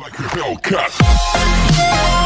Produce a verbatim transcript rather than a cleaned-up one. Like a Hellcat.